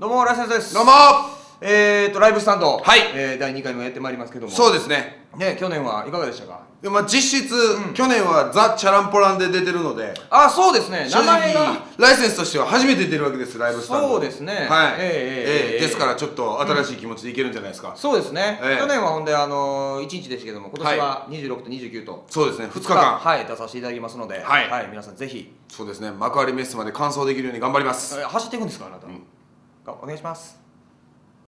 どうもライセンスです。どうもライブスタンド、はい、第2回もやってまいりますけども、そうですね。去年はいかがでしたか？でも実質、去年はザ・チャランポランで出てるので、あ、そうですね、名前がライセンスとしては初めて出るわけです、ライブスタンド。そうですね、はい、ですからちょっと新しい気持ちでいけるんじゃないですか。そうですね、去年はほんで1日ですけども、今年は26と29と、そうですね、2日間はい出させていただきますので、はい、皆さんぜひ、そうですね、幕張メッセまで完走できるように頑張ります。走っていくんですか、あなた？お願いします。